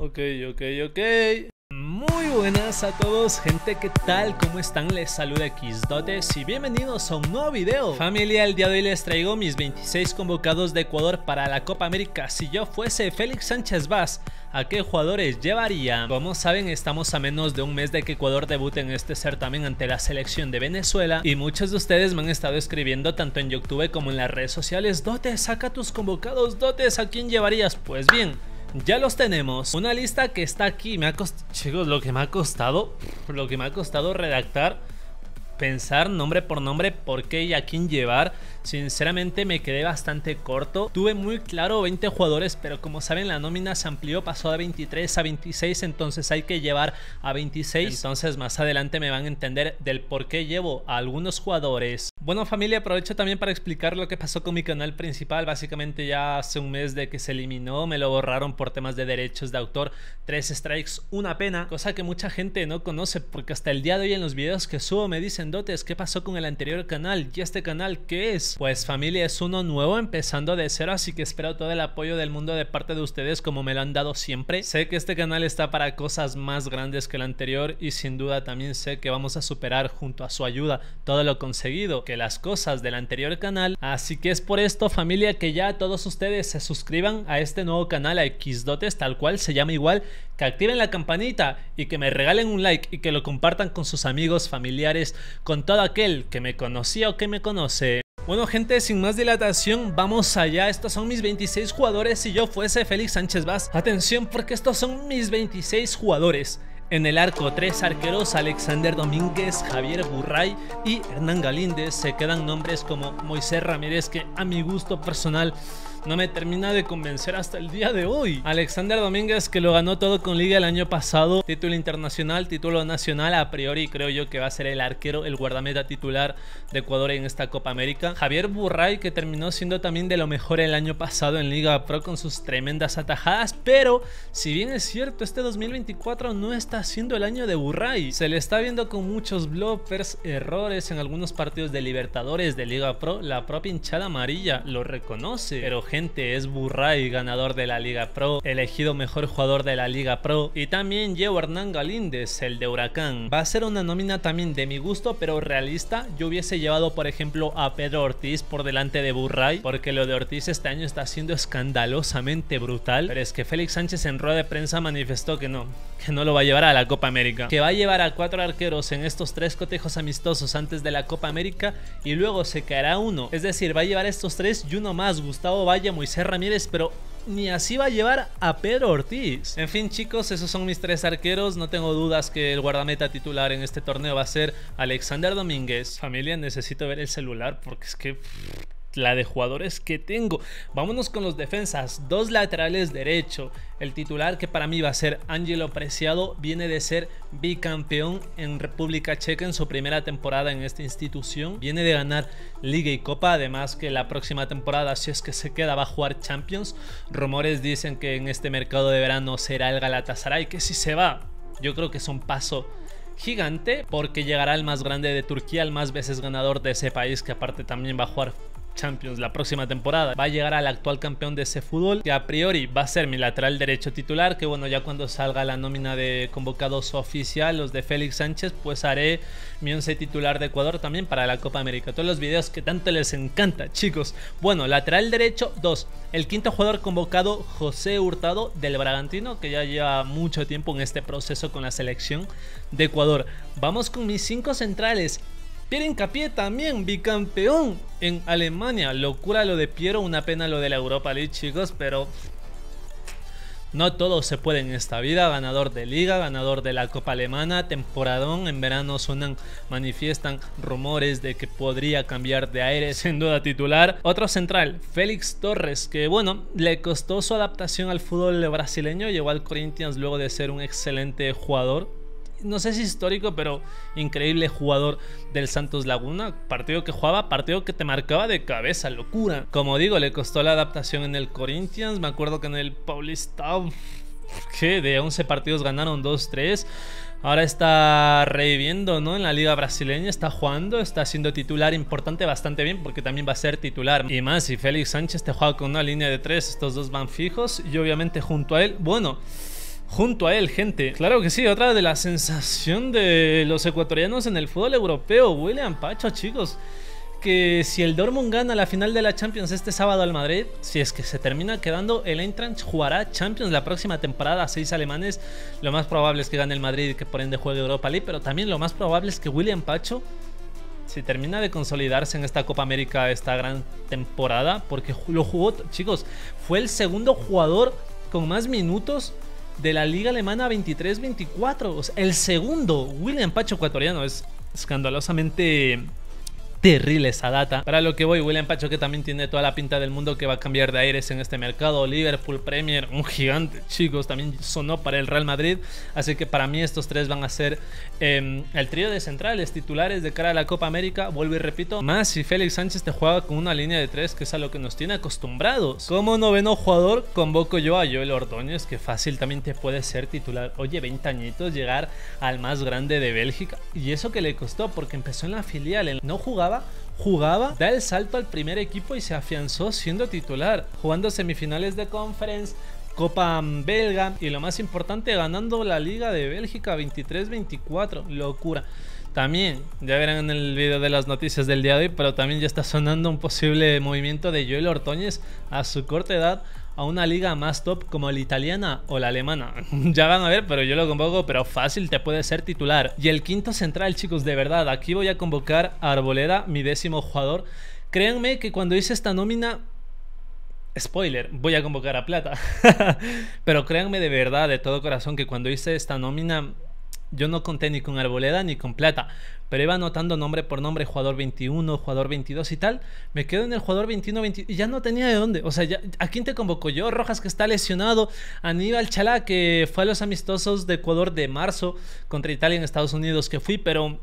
Ok. Muy buenas a todos, gente, ¿qué tal? ¿Cómo están? Les saluda xDoTeS y bienvenidos a un nuevo video. Familia, el día de hoy les traigo mis 26 convocados de Ecuador para la Copa América. Si yo fuese Félix Sánchez Vaz, ¿a qué jugadores llevaría? Como saben, estamos a menos de un mes de que Ecuador debute en este certamen ante la selección de Venezuela. Y muchos de ustedes me han estado escribiendo tanto en YouTube como en las redes sociales: "Dotes, saca tus convocados, Dotes, ¿a quién llevarías?". Pues bien, ya los tenemos. Una lista que está aquí. Chicos, lo que me ha costado redactar, pensar nombre por nombre por qué y a quién llevar. Sinceramente me quedé bastante corto. Tuve muy claro 20 jugadores, pero como saben la nómina se amplió, pasó de 23 a 26, entonces hay que llevar a 26. Entonces más adelante me van a entender del por qué llevo a algunos jugadores. Bueno, familia, aprovecho también para explicar lo que pasó con mi canal principal. Básicamente ya hace un mes de que se eliminó, me lo borraron por temas de derechos de autor. 3 strikes, una pena, cosa que mucha gente no conoce, porque hasta el día de hoy en los videos que subo me dicen: "Dotes, ¿qué pasó con el anterior canal? ¿Y este canal qué es?". Pues familia, es uno nuevo, empezando de cero, así que espero todo el apoyo del mundo de parte de ustedes, como me lo han dado siempre. Sé que este canal está para cosas más grandes que el anterior, y sin duda también sé que vamos a superar junto a su ayuda todo lo conseguido, que las cosas del anterior canal. Así que es por esto, familia, que ya todos ustedes se suscriban a este nuevo canal, a xDoTeS, tal cual, se llama igual, que activen la campanita y que me regalen un like y que lo compartan con sus amigos, familiares, con todo aquel que me conocía o que me conoce. Bueno, gente, sin más dilatación, vamos allá. Estos son mis 26 jugadores si yo fuese Félix Sánchez Vaz. Atención, porque estos son mis 26 jugadores. En el arco, 3 arqueros: Alexander Domínguez, Javier Burrai y Hernán Galíndez. Se quedan nombres como Moisés Ramírez, que a mi gusto personal no me termina de convencer hasta el día de hoy. Alexander Domínguez, que lo ganó todo con Liga el año pasado, título internacional, título nacional. A priori creo yo que va a ser el arquero, el guardameta titular de Ecuador en esta Copa América. Javier Burray, que terminó siendo también de lo mejor el año pasado en Liga Pro con sus tremendas atajadas, pero si bien es cierto, este 2024 no está siendo el año de Burray. Se le está viendo con muchos bloopers, errores en algunos partidos de Libertadores, de Liga Pro. La propia hinchada amarilla lo reconoce, pero gente, es Burray, ganador de la Liga Pro, elegido mejor jugador de la Liga Pro. Y también llevo a Hernán Galíndez, el de Huracán. Va a ser una nómina también de mi gusto, pero realista. Yo hubiese llevado, por ejemplo, a Pedro Ortiz por delante de Burray, porque lo de Ortiz este año está siendo escandalosamente brutal. Pero es que Félix Sánchez en rueda de prensa manifestó que no lo va a llevar a la Copa América, que va a llevar a 4 arqueros en estos 3 cotejos amistosos antes de la Copa América, y luego se caerá uno. Es decir, va a llevar estos 3 y uno más, Gustavo Valle, Moisés Ramírez, pero ni así va a llevar a Pedro Ortiz. En fin, chicos, esos son mis 3 arqueros. No tengo dudas que el guardameta titular en este torneo va a ser Alexander Domínguez. Familia, necesito ver el celular porque es que la de jugadores que tengo. Vámonos con los defensas. 2 laterales derecho. El titular, que para mí va a ser Ángelo Preciado, viene de ser bicampeón en República Checa en su primera temporada en esta institución. Viene de ganar Liga y Copa, además que la próxima temporada, si es que se queda, va a jugar Champions. Rumores dicen que en este mercado de verano será el Galatasaray, que si se va, yo creo que es un paso gigante, porque llegará el más grande de Turquía, el más veces ganador de ese país, que aparte también va a jugar Champions la próxima temporada. Va a llegar al actual campeón de ese fútbol, que a priori va a ser mi lateral derecho titular, que bueno, ya cuando salga la nómina de convocados oficial, los de Félix Sánchez, pues haré mi 11 titular de Ecuador también para la Copa América. Todos los videos que tanto les encanta, chicos. Bueno, lateral derecho, 2. El quinto jugador convocado, José Hurtado, del Bragantino, que ya lleva mucho tiempo en este proceso con la selección de Ecuador. Vamos con mis 5 centrales. Piero Hincapié, también bicampeón en Alemania. Locura lo de Piero, una pena lo de la Europa League, chicos, pero no todo se puede en esta vida. Ganador de Liga, ganador de la Copa Alemana, temporadón. En verano manifiestan rumores de que podría cambiar de aire, sin duda titular. Otro central, Félix Torres, que bueno, le costó su adaptación al fútbol brasileño. Llegó al Corinthians luego de ser un excelente jugador, no sé si histórico, pero increíble jugador del Santos Laguna. Partido que jugaba, partido que te marcaba de cabeza, locura. Como digo, le costó la adaptación en el Corinthians. Me acuerdo que en el Paulista, que de 11 partidos ganaron 2-3. Ahora está reviviendo, ¿no?, en la liga brasileña. Está jugando, está siendo titular importante, bastante bien, porque también va a ser titular. Y más si Félix Sánchez te juega con una línea de 3. Estos 2 van fijos y obviamente junto a él, bueno, junto a él, gente. Claro que sí, otra de la sensación de los ecuatorianos en el fútbol europeo, William Pacho, chicos. Que si el Dortmund gana la final de la Champions este sábado al Madrid, si es que se termina quedando, el Eintracht jugará Champions la próxima temporada. 6 alemanes, lo más probable es que gane el Madrid y que por ende juegue Europa League, pero también lo más probable es que William Pacho, si termina de consolidarse en esta Copa América, esta gran temporada, porque lo jugó, chicos, fue el segundo jugador con más minutos de la Liga Alemana 23-24, o sea, el segundo William Pacho ecuatoriano. Es escandalosamente terrible esa data. Para lo que voy, William Pacho, que también tiene toda la pinta del mundo que va a cambiar de aires en este mercado. Liverpool, Premier, un gigante, chicos. También sonó para el Real Madrid. Así que para mí estos tres van a ser el trío de centrales titulares de cara a la Copa América. Vuelvo y repito, más si Félix Sánchez te juega con una línea de tres, que es a lo que nos tiene acostumbrados. Como noveno jugador, convoco yo a Joel Ordóñez, que fácil también te puede ser titular. Oye, 20 añitos, llegar al más grande de Bélgica. Y eso que le costó, porque empezó en la filial, no jugaba. Da el salto al primer equipo y se afianzó siendo titular, jugando semifinales de Conference, Copa belga y lo más importante, ganando la Liga de Bélgica 23-24, locura. También, ya verán en el video de las noticias del día de hoy, pero también ya está sonando un posible movimiento de Joel Ordóñez a su corta edad a una liga más top como la italiana o la alemana. Ya van a ver, pero yo lo convoco, pero fácil te puede ser titular. Y el quinto central, chicos, de verdad, aquí voy a convocar a Arboleda, mi décimo jugador. Créanme que cuando hice esta nómina, spoiler, voy a convocar a Plata. Pero créanme de verdad, de todo corazón, que cuando hice esta nómina, yo no conté ni con Arboleda ni con Plata, pero iba anotando nombre por nombre, jugador 21, jugador 22 y tal. Me quedo en el jugador 21, 20, y ya no tenía de dónde. O sea, ya, ¿a quién te convoco yo? Rojas, que está lesionado. Aníbal Chalá, que fue a los amistosos de Ecuador de marzo contra Italia en Estados Unidos, que fui, pero...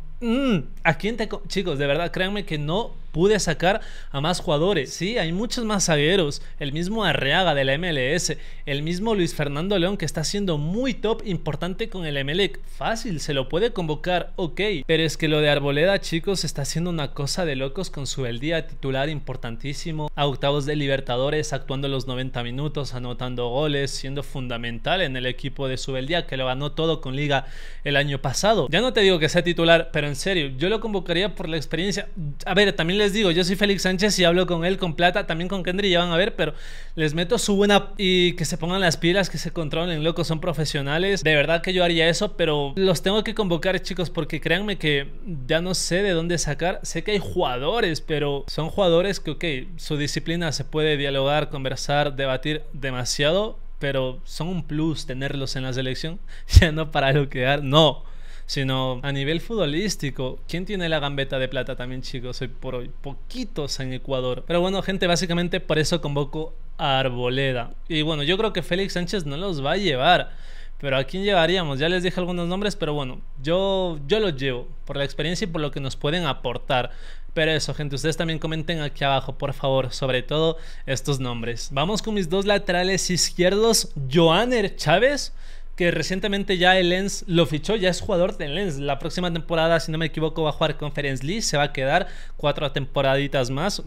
¿a quién te...? Chicos, de verdad, créanme que no pude sacar a más jugadores. Sí, hay muchos más zagueros. El mismo Arriaga de la MLS, el mismo Luis Fernando León, que está siendo muy top, importante con el Emelec. Fácil, se lo puede convocar, ok. Pero es que lo de Arboleda, chicos, está haciendo una cosa de locos con Subeldía, titular importantísimo, a octavos de Libertadores, actuando los 90 minutos, anotando goles, siendo fundamental en el equipo de Subeldía, que lo ganó todo con Liga el año pasado. Ya no te digo que sea titular, pero en serio, yo lo convocaría por la experiencia. A ver, también les digo, yo soy Félix Sánchez y hablo con él, con Plata, también con Kendry, ya van a ver, pero les meto su buena... Y que se pongan las pilas, que se controlen, locos, son profesionales. De verdad que yo haría eso, pero los tengo que convocar, chicos, porque créanme que ya no sé de dónde sacar. Sé que hay jugadores, pero son jugadores que, ok, su disciplina se puede dialogar, conversar, debatir demasiado, pero son un plus tenerlos en la selección, ya no para bloquear, no, sino a nivel futbolístico. ¿Quién tiene la gambeta de Plata también, chicos? Hoy por hoy, poquitos en Ecuador. Pero bueno, gente, básicamente por eso convoco a Arboleda. Y bueno, yo creo que Félix Sánchez no los va a llevar, pero ¿a quién llevaríamos? Ya les dije algunos nombres, pero bueno, yo los llevo por la experiencia y por lo que nos pueden aportar. Pero eso, gente, ustedes también comenten aquí abajo, por favor, sobre todo estos nombres. Vamos con mis dos laterales izquierdos. Joaner Chávez, que recientemente ya el Lens lo fichó, ya es jugador del Lens. La próxima temporada, si no me equivoco, va a jugar Conference League, se va a quedar 4 temporaditas más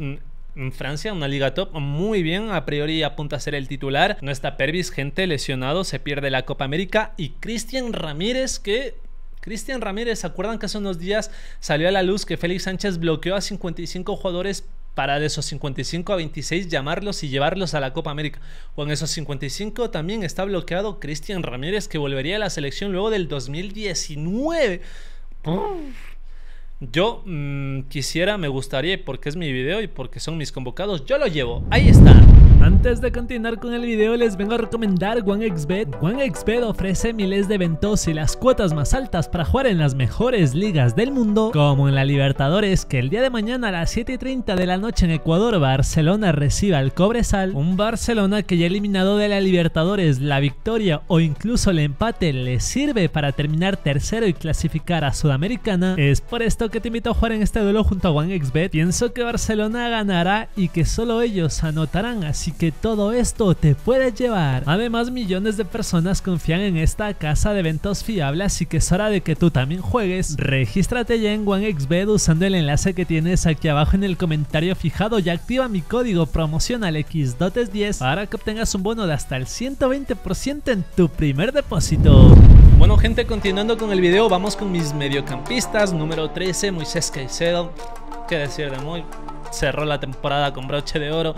en Francia, una liga top, muy bien. A priori apunta a ser el titular. No está Pervis, gente, lesionado, se pierde la Copa América. Y Cristian Ramírez, que... Cristian Ramírez, ¿se acuerdan que hace unos días salió a la luz que Félix Sánchez bloqueó a 55 jugadores para de esos 55 a 26 llamarlos y llevarlos a la Copa América? Con esos 55 también está bloqueado Cristian Ramírez, que volvería a la selección luego del 2019. Yo quisiera, me gustaría, porque es mi video y porque son mis convocados, yo lo llevo, ahí está. Antes de continuar con el video, les vengo a recomendar 1xbet. 1xbet ofrece miles de eventos y las cuotas más altas para jugar en las mejores ligas del mundo, como en la Libertadores, que el día de mañana a las 7:30 de la noche en Ecuador, Barcelona reciba al Cobresal. Un Barcelona que ya eliminado de la Libertadores, la victoria o incluso el empate le sirve para terminar tercero y clasificar a Sudamericana. Es por esto que te invito a jugar en este duelo junto a 1xbet. Pienso que Barcelona ganará y que solo ellos anotarán, así que que todo esto te puede llevar. Además, millones de personas confían en esta casa de eventos fiable, así que es hora de que tú también juegues. Regístrate ya en 1xbet usando el enlace que tienes aquí abajo en el comentario fijado y activa mi código promocional xDoTeS10 para que obtengas un bono de hasta el 120% en tu primer depósito. Bueno gente, continuando con el video, vamos con mis mediocampistas. Número 13, Moisés Caicedo. ¿Qué decir de Moy? Cerró la temporada con broche de oro.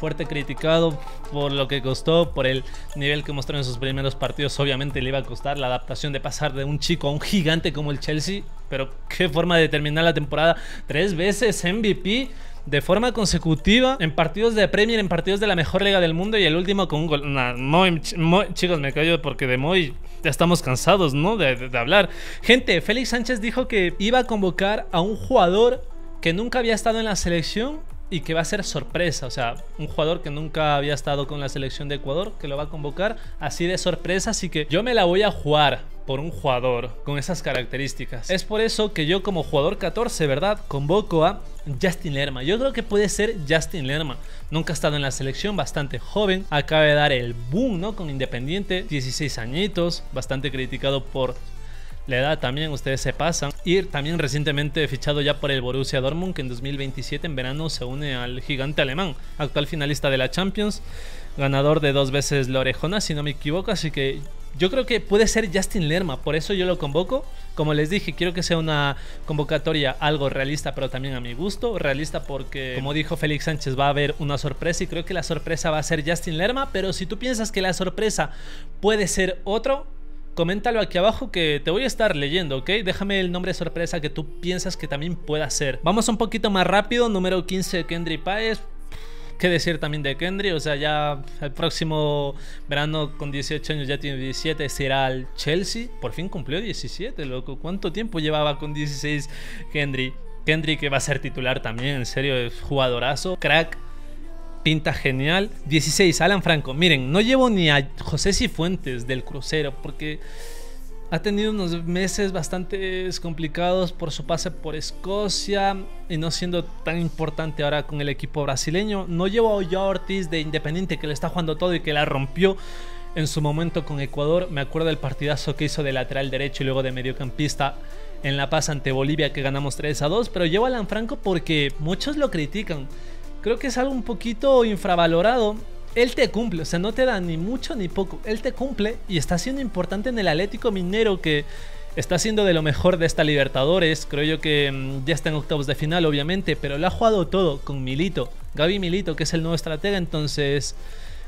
Fuerte criticado por lo que costó, por el nivel que mostró en sus primeros partidos. Obviamente le iba a costar la adaptación de pasar de un chico a un gigante como el Chelsea. Pero qué forma de terminar la temporada. 3 veces MVP de forma consecutiva en partidos de Premier, en partidos de la mejor liga del mundo, y el último con un gol. Nah, Moy, chicos, me callo porque de Moy ya estamos cansados, ¿no? de hablar. Gente, Félix Sánchez dijo que iba a convocar a un jugador que nunca había estado en la selección y que va a ser sorpresa. O sea, un jugador que nunca había estado con la selección de Ecuador, que lo va a convocar así de sorpresa. Así que yo me la voy a jugar por un jugador con esas características. Es por eso que yo, como jugador 14, ¿verdad?, convoco a Justin Lerma. Yo creo que puede ser Justin Lerma. Nunca ha estado en la selección, bastante joven. Acaba de dar el boom, ¿no?, con Independiente, 16 añitos, bastante criticado por la edad también, ustedes se pasan. Y también recientemente fichado ya por el Borussia Dortmund, que en 2027 en verano se une al gigante alemán, actual finalista de la Champions, ganador de 2 veces la orejona, si no me equivoco. Así que yo creo que puede ser Justin Lerma, por eso yo lo convoco. Como les dije, quiero que sea una convocatoria algo realista, pero también a mi gusto. Realista porque, como dijo Félix Sánchez, va a haber una sorpresa, y creo que la sorpresa va a ser Justin Lerma. Pero si tú piensas que la sorpresa puede ser otro, coméntalo aquí abajo que te voy a estar leyendo, ¿ok? Déjame el nombre de sorpresa que tú piensas que también pueda ser. Vamos un poquito más rápido. Número 15, Kendry Páez. ¿Qué decir también de Kendry? O sea, ya el próximo verano con 18 años, ya tiene 17, será al Chelsea. Por fin cumplió 17, loco. ¿Cuánto tiempo llevaba con 16 Kendry? Kendry que va a ser titular también, en serio, es jugadorazo, crack. Pinta genial. 16, Alan Franco. Miren, no llevo ni a José Cifuentes del Crucero porque ha tenido unos meses bastante complicados por su pase por Escocia y no siendo tan importante ahora con el equipo brasileño. No llevo a Joel Ortiz de Independiente, que le está jugando todo y que la rompió en su momento con Ecuador. Me acuerdo del partidazo que hizo de lateral derecho y luego de mediocampista en La Paz ante Bolivia, que ganamos 3-2. Pero llevo a Alan Franco porque muchos lo critican. Creo que es algo un poquito infravalorado. Él te cumple, o sea, no te da ni mucho ni poco. Él te cumple y está siendo importante en el Atlético Mineiro, que está siendo de lo mejor de esta Libertadores. Creo yo que ya está en octavos de final, obviamente, pero lo ha jugado todo con Milito, Gaby Milito, que es el nuevo estratega. Entonces,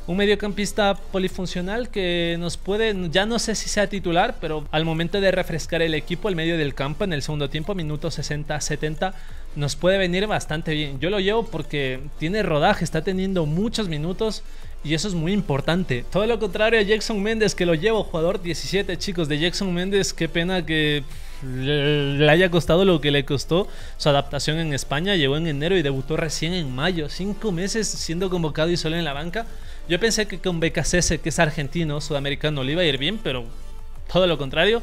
un mediocampista polifuncional que nos puede, ya no sé si sea titular, pero al momento de refrescar el equipo, el medio del campo en el segundo tiempo, minutos 60-70, nos puede venir bastante bien. Yo lo llevo porque tiene rodaje, está teniendo muchos minutos y eso es muy importante. Todo lo contrario a Jackson Méndez, que lo llevo, jugador 17, chicos, de Jackson Méndez. Qué pena que le haya costado lo que le costó su adaptación en España. Llegó en enero y debutó recién en mayo, 5 meses siendo convocado y solo en la banca. Yo pensé que con Becasese, que es argentino, sudamericano, le iba a ir bien, pero todo lo contrario.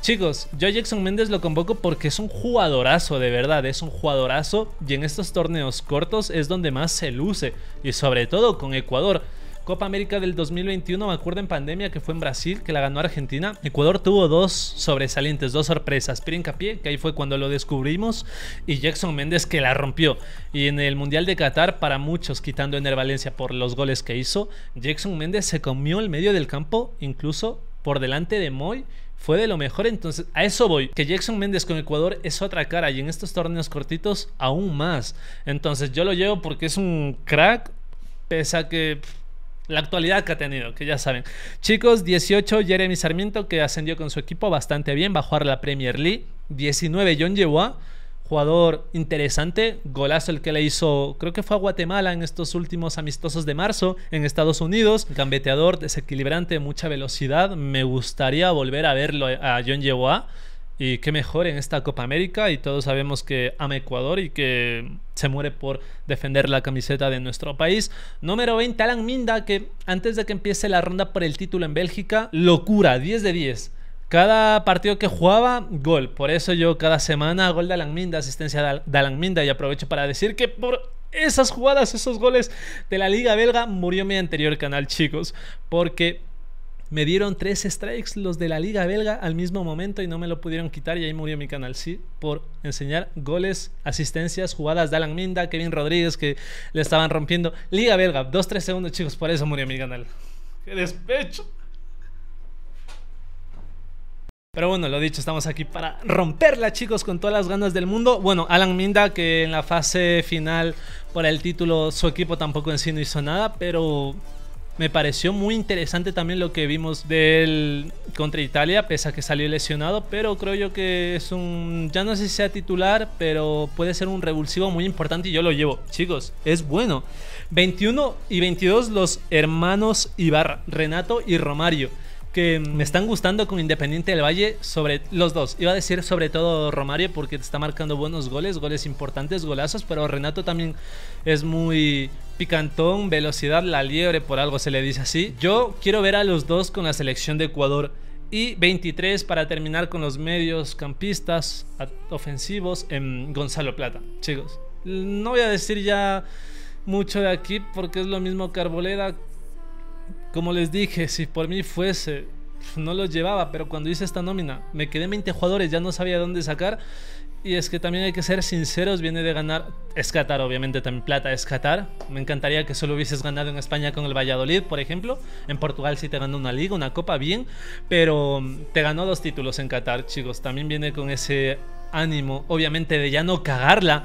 Chicos, yo a Jackson Méndez lo convoco porque es un jugadorazo, de verdad, es un jugadorazo, y en estos torneos cortos es donde más se luce, y sobre todo con Ecuador. Copa América del 2021, me acuerdo en pandemia que fue en Brasil, que la ganó Argentina. Ecuador tuvo 2 sobresalientes, 2 sorpresas. Piero Hincapié, que ahí fue cuando lo descubrimos, y Jackson Méndez, que la rompió. Y en el Mundial de Qatar, para muchos, quitando Ener Valencia por los goles que hizo, Jackson Méndez se comió el medio del campo, incluso por delante de Moy. Fue de lo mejor. Entonces a eso voy, que Jackson Méndez con Ecuador es otra cara, y en estos torneos cortitos aún más. Entonces yo lo llevo porque es un crack, pese a que la actualidad que ha tenido, que ya saben. Chicos, 18, Jeremy Sarmiento, que ascendió con su equipo bastante bien, va a jugar la Premier League. 19, John Yeboah, jugador interesante, golazo el que le hizo, creo que fue a Guatemala en estos últimos amistosos de marzo, en Estados Unidos. Gambeteador, desequilibrante, mucha velocidad. Me gustaría volver a verlo a John Yeboah. Y qué mejor en esta Copa América, y todos sabemos que ama Ecuador y que se muere por defender la camiseta de nuestro país. Número 20, Alan Minda, que antes de que empiece la ronda por el título en Bélgica, locura, 10 de 10. Cada partido que jugaba, gol. Por eso yo cada semana, gol de Alan Minda, asistencia de Alan Minda. Y aprovecho para decir que por esas jugadas, esos goles de la Liga Belga, murió mi anterior canal, chicos, porque me dieron 3 strikes los de la Liga Belga al mismo momento y no me lo pudieron quitar, y ahí murió mi canal, sí, por enseñar goles, asistencias, jugadas de Alan Minda, Kevin Rodríguez, que le estaban rompiendo. Liga Belga, 2-3 segundos, chicos, por eso murió mi canal. ¡Qué despecho! Pero bueno, lo dicho, estamos aquí para romperla, chicos, con todas las ganas del mundo. Bueno, Alan Minda, que en la fase final por el título, su equipo tampoco en sí no hizo nada, pero me pareció muy interesante también lo que vimos de él contra Italia, pese a que salió lesionado, pero creo yo que es un, ya no sé si sea titular, pero puede ser un revulsivo muy importante y yo lo llevo. Chicos, es bueno. 21 y 22 los hermanos Ibarra, Renato y Romario, que me están gustando con Independiente del Valle, sobre los dos. Iba a decir sobre todo Romario porque está marcando buenos goles, goles importantes, golazos, pero Renato también es muy picantón, velocidad, la liebre, por algo se le dice así. Yo quiero ver a los dos con la selección de Ecuador. Y 23 para terminar con los medios campistas ofensivos en Gonzalo Plata. Chicos, no voy a decir ya mucho de aquí porque es lo mismo que Arboleda. Como les dije, si por mí fuese, no los llevaba, pero cuando hice esta nómina me quedé en 20 jugadores, ya no sabía dónde sacar. Y es que también hay que ser sinceros, viene de ganar, es Qatar, obviamente también Plata es Qatar. Me encantaría que solo hubieses ganado en España con el Valladolid, por ejemplo. En Portugal sí te ganó una liga, una copa, bien, pero te ganó 2 títulos en Qatar, chicos. También viene con ese ánimo, obviamente, de ya no cagarla,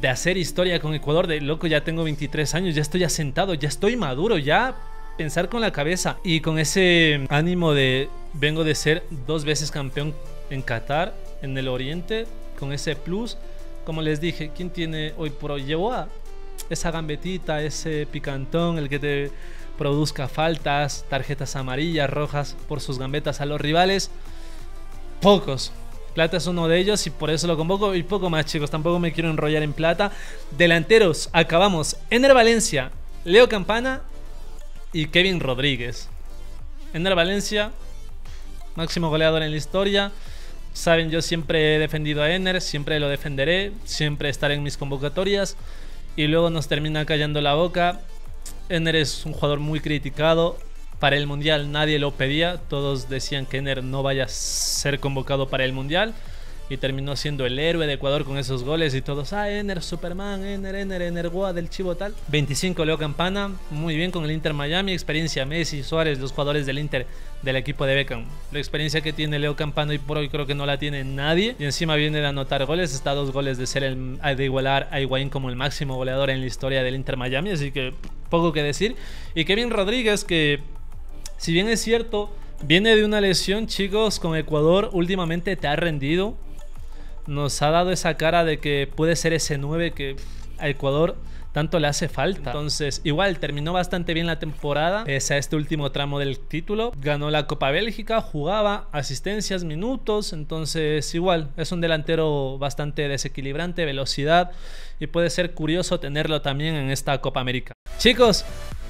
de hacer historia con Ecuador, de loco, ya tengo 23 años, ya estoy asentado, ya estoy maduro, ya pensar con la cabeza. Y con ese ánimo de vengo de ser 2 veces campeón en Qatar, en el Oriente, con ese plus, como les dije, ¿quién tiene hoy por hoy? Llevó a esa gambetita, ese picantón, el que te produzca faltas, tarjetas amarillas, rojas por sus gambetas a los rivales. Pocos. Plata es uno de ellos y por eso lo convoco. Y poco más, chicos, tampoco me quiero enrollar en Plata. Delanteros, acabamos. Ener Valencia, Leo Campana y Kevin Rodríguez. Ener Valencia, máximo goleador en la historia. Saben, yo siempre he defendido a Ener, siempre lo defenderé, siempre estaré en mis convocatorias. Y luego nos termina callando la boca. Ener es un jugador muy criticado. Para el Mundial nadie lo pedía. Todos decían que Ener no vaya a ser convocado para el Mundial. Y terminó siendo el héroe de Ecuador con esos goles y todos, ah, Ener, Superman, Ener, Goa del Chivo tal. 25 Leo Campana, muy bien con el Inter Miami, experiencia Messi, Suárez, los jugadores del Inter, del equipo de Beckham. La experiencia que tiene Leo Campana y por hoy creo que no la tiene nadie. Y encima viene de anotar goles, está 2 goles de ser el, de igualar a Higuaín como el máximo goleador en la historia del Inter Miami, así que poco que decir. Y Kevin Rodríguez, que si bien es cierto, viene de una lesión, chicos, con Ecuador últimamente te ha rendido. Nos ha dado esa cara de que puede ser ese 9 que a Ecuador tanto le hace falta. Entonces, igual, terminó bastante bien la temporada, pese a este último tramo del título. Ganó la Copa Bélgica, jugaba, asistencias, minutos. Entonces, igual, es un delantero bastante desequilibrante, velocidad. Y puede ser curioso tenerlo también en esta Copa América. Chicos,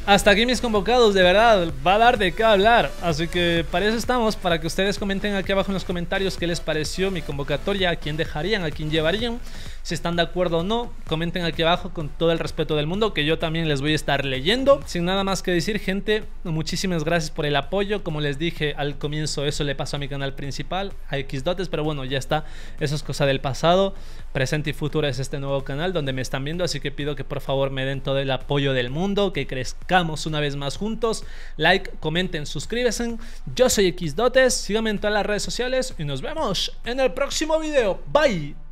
hasta aquí mis convocados, de verdad, va a dar de qué hablar. Así que para eso estamos, para que ustedes comenten aquí abajo en los comentarios qué les pareció mi convocatoria, a quién dejarían, a quién llevarían, si están de acuerdo o no. Comenten aquí abajo con todo el respeto del mundo, que yo también les voy a estar leyendo. Sin nada más que decir, gente, muchísimas gracias por el apoyo. Como les dije al comienzo, eso le pasó a mi canal principal, a xDoTeS, pero bueno, ya está, eso es cosa del pasado. Presente y futuro es este nuevo canal donde me están viendo, así que pido que por favor me den todo el apoyo del mundo, que crezcan una vez más juntos. Like, comenten, suscríbanse. Yo soy xDoTeS, síganme en todas las redes sociales y nos vemos en el próximo video. Bye.